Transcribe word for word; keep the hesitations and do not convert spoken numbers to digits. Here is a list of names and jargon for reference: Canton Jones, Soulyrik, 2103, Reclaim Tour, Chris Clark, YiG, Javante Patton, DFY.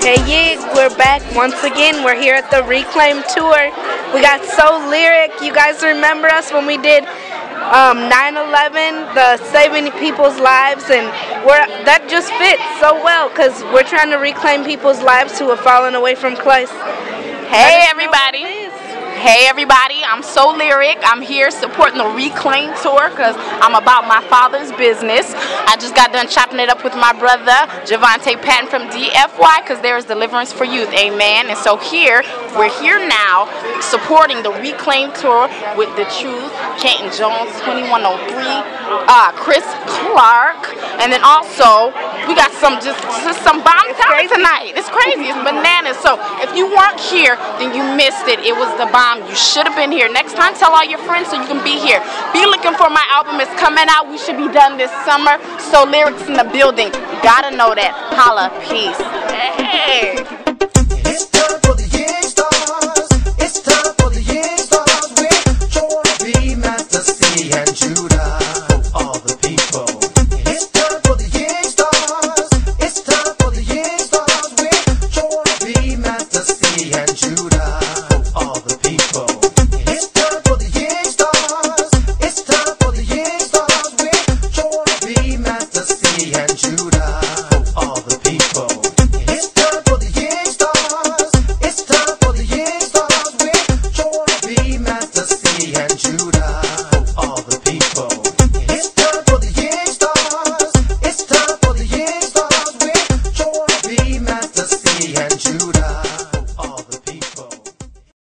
Hey YiG, we're back once again. We're here at the Reclaim Tour. We got Soulyrik. You guys remember us when we did um, nine eleven, the saving people's lives, and we're, that just fits so well because we're trying to reclaim people's lives who have fallen away from Christ. Hey everybody. Hey everybody, I'm Soulyrik. I'm here supporting the Reclaim Tour because I'm about my father's business. I just got done chopping it up with my brother, Javante Patton from D F Y, because there is deliverance for youth, amen. And so here, we're here now supporting the Reclaim Tour with the truth, Canton Jones, twenty-one oh three, uh, Chris Clark, and then also, we got some just, just some bomb time tonight. It's crazy, it's bananas. So if you weren't here, then you missed it. It was the bomb. You should have been here. Next time, tell all your friends so you can be here. Be looking for my album. It's coming out. We should be done this summer. Soulyrik's in the building. Gotta know that. Holla. Peace. Hey.